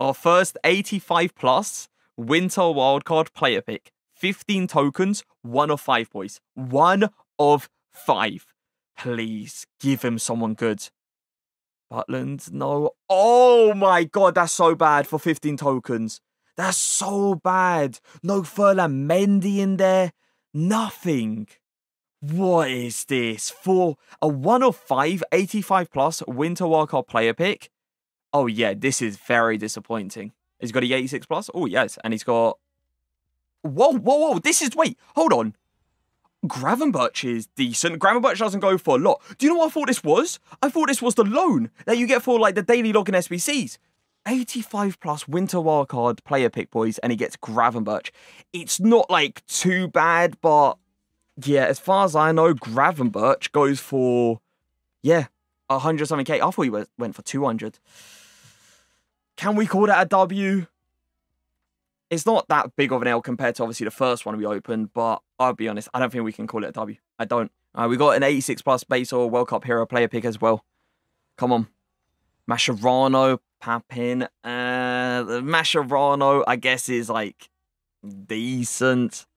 Our first 85 plus winter wildcard player pick. 15 tokens, 1 of 5, boys. 1 of 5. Please give him someone good. Butland, no. Oh my god, that's so bad for 15 tokens. That's so bad. No Ferland Mendy in there. Nothing. What is this? For a 1 of 5, 85 plus winter wildcard player pick. Oh yeah, this is very disappointing. He's got a 86 plus. Oh yes, and he's got... Whoa, whoa, whoa. This is... Wait, hold on. Gravenberch is decent. Gravenberch doesn't go for a lot. Do you know what I thought this was? I thought this was the loan that you get for, like, the daily log in SBCs. 85 plus winter wildcard player pick, boys, and he gets Gravenberch. It's not, like, too bad, but, yeah, as far as I know, Gravenberch goes for, yeah, 100-something K. I thought he went for 200. Can we call that a W? It's not that big of an L compared to, obviously, the first one we opened, but I'll be honest, I don't think we can call it a W. I don't. We got an 86-plus base or World Cup hero player pick as well. Come on. Mascherano, Papin. Mascherano, I guess, is, like, decent.